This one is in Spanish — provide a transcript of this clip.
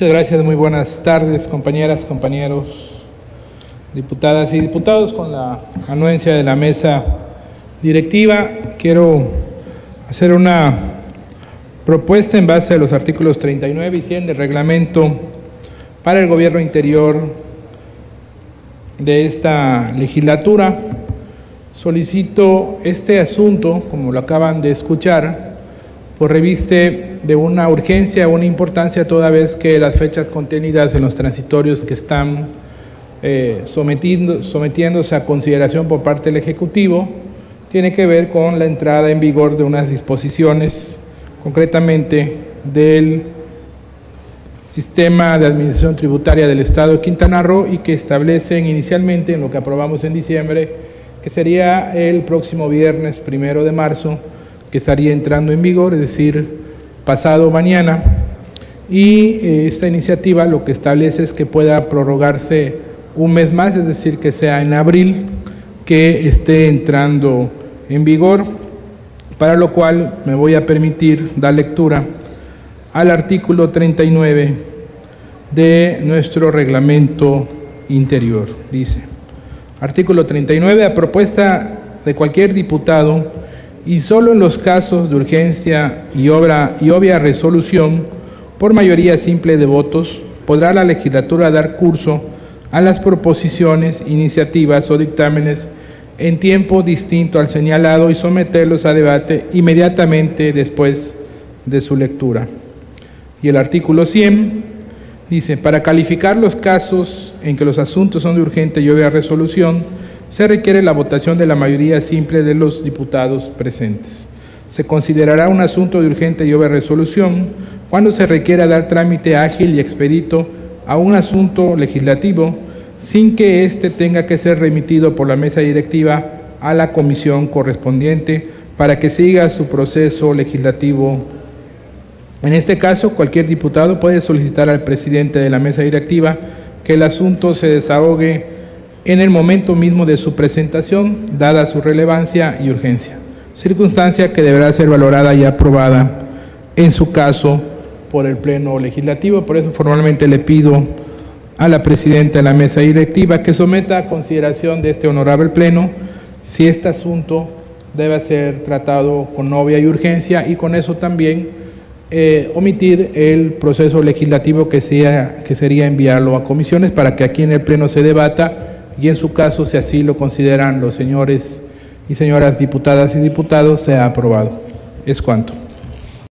Muchas gracias, muy buenas tardes, compañeras, compañeros, diputadas y diputados. Con la anuencia de la mesa directiva, quiero hacer una propuesta en base a los artículos 39 y 100 del reglamento para el gobierno interior de esta legislatura. Solicito este asunto, como lo acaban de escuchar, por reviste de una urgencia, una importancia, toda vez que las fechas contenidas en los transitorios que están sometiéndose a consideración por parte del Ejecutivo tiene que ver con la entrada en vigor de unas disposiciones, concretamente del Sistema de Administración Tributaria del Estado de Quintana Roo, y que establecen inicialmente, en lo que aprobamos en diciembre, que sería el próximo viernes 1 de marzo, que estaría entrando en vigor, es decir, pasado mañana. Y esta iniciativa lo que establece es que pueda prorrogarse un mes más, es decir, que sea en abril que esté entrando en vigor, para lo cual me voy a permitir dar lectura al artículo 39 de nuestro reglamento interior. Dice, artículo 39, a propuesta de cualquier diputado y solo en los casos de urgencia y obvia resolución, por mayoría simple de votos, podrá la legislatura dar curso a las proposiciones, iniciativas o dictámenes en tiempo distinto al señalado y someterlos a debate inmediatamente después de su lectura. Y el artículo 100 dice, para calificar los casos en que los asuntos son de urgente y obvia resolución, se requiere la votación de la mayoría simple de los diputados presentes. Se considerará un asunto de urgente y obvia resolución cuando se requiera dar trámite ágil y expedito a un asunto legislativo sin que éste tenga que ser remitido por la mesa directiva a la comisión correspondiente para que siga su proceso legislativo. En este caso, cualquier diputado puede solicitar al presidente de la mesa directiva que el asunto se desahogue en el momento mismo de su presentación, dada su relevancia y urgencia, circunstancia que deberá ser valorada y aprobada, en su caso, por el Pleno Legislativo. Por eso formalmente le pido a la presidenta de la mesa directiva que someta a consideración de este honorable Pleno si este asunto debe ser tratado con obvia y urgencia, y con eso también omitir el proceso legislativo que sería enviarlo a comisiones para que aquí en el Pleno se debata, y en su caso, si así lo consideran los señores y señoras diputadas y diputados, sea aprobado. Es cuanto.